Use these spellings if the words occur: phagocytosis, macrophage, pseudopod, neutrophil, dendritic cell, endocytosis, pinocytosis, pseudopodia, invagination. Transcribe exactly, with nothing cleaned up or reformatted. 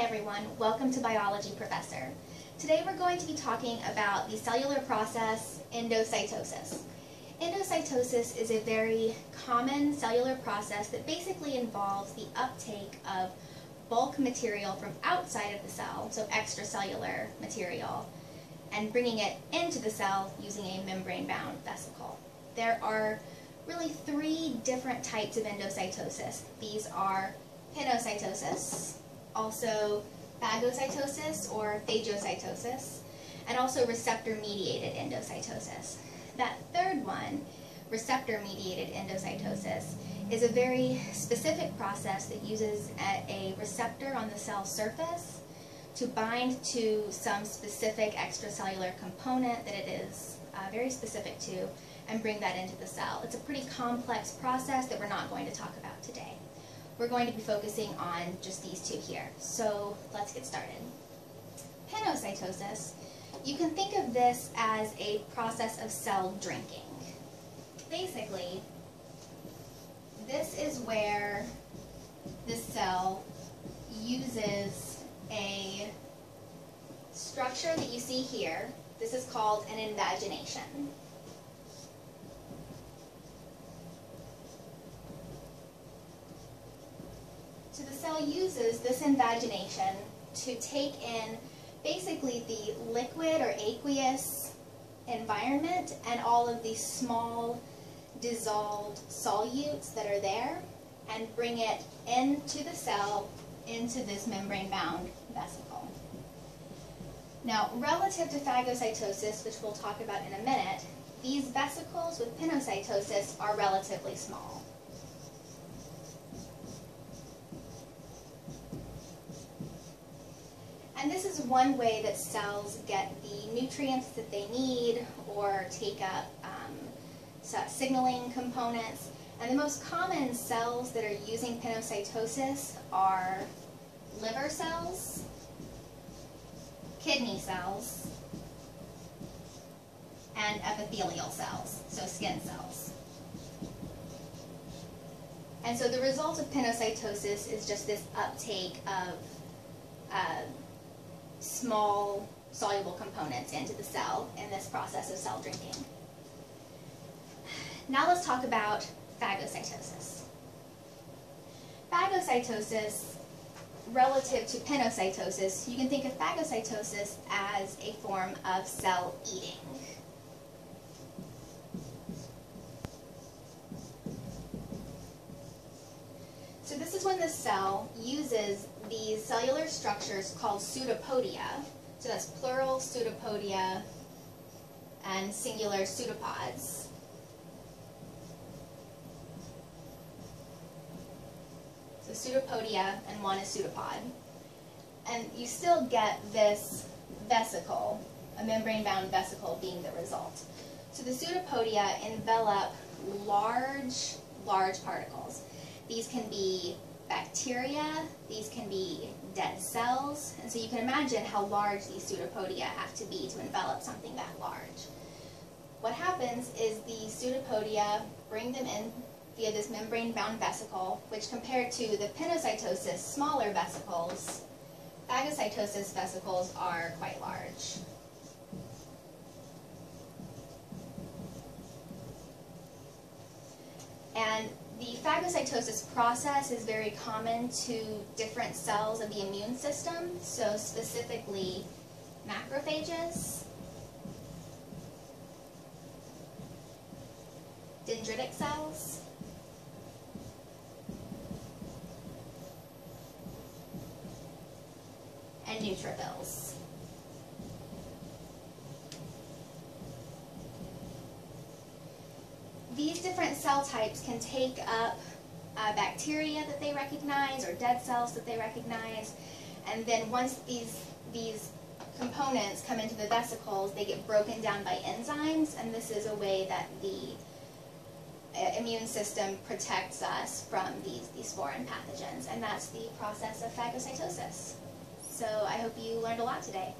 Hi everyone, welcome to Biology Professor. Today we're going to be talking about the cellular process endocytosis. Endocytosis is a very common cellular process that basically involves the uptake of bulk material from outside of the cell, so extracellular material, and bringing it into the cell using a membrane-bound vesicle. There are really three different types of endocytosis. These are pinocytosis, also phagocytosis or phagocytosis, and also receptor-mediated endocytosis. That third one, receptor-mediated endocytosis, is a very specific process that uses a receptor on the cell surface to bind to some specific extracellular component that it is uh, very specific to and bring that into the cell. It's a pretty complex process that we're not going to talk about today. We're going to be focusing on just these two here. So let's get started. Pinocytosis, you can think of this as a process of cell drinking. Basically, this is where the cell uses a structure that you see here. This is called an invagination. So the cell uses this invagination to take in basically the liquid or aqueous environment and all of the small dissolved solutes that are there and bring it into the cell, into this membrane-bound vesicle. Now, relative to phagocytosis, which we'll talk about in a minute, these vesicles with pinocytosis are relatively small. And this is one way that cells get the nutrients that they need or take up um, signaling components. And the most common cells that are using pinocytosis are liver cells, kidney cells, and epithelial cells, so skin cells. And so the result of pinocytosis is just this uptake of uh, small soluble components into the cell in this process of cell drinking. Now let's talk about phagocytosis. Phagocytosis, relative to pinocytosis, you can think of phagocytosis as a form of cell eating. So this is when the cell uses these cellular structures called pseudopodia, so that's plural pseudopodia and singular pseudopods, so pseudopodia and one is pseudopod, and you still get this vesicle, a membrane-bound vesicle being the result. So the pseudopodia envelop large, large particles. These can be bacteria, these can be dead cells, and so you can imagine how large these pseudopodia have to be to envelop something that large. What happens is the pseudopodia bring them in via this membrane-bound vesicle, which compared to the pinocytosis smaller vesicles, phagocytosis vesicles are quite large. And the phagocytosis process is very common to different cells of the immune system, so specifically macrophages, dendritic cells, and neutrophils. These different cell types can take up uh, bacteria that they recognize or dead cells that they recognize, and then once these, these components come into the vesicles, they get broken down by enzymes, and this is a way that the uh, immune system protects us from these, these foreign pathogens, and that's the process of phagocytosis. So I hope you learned a lot today.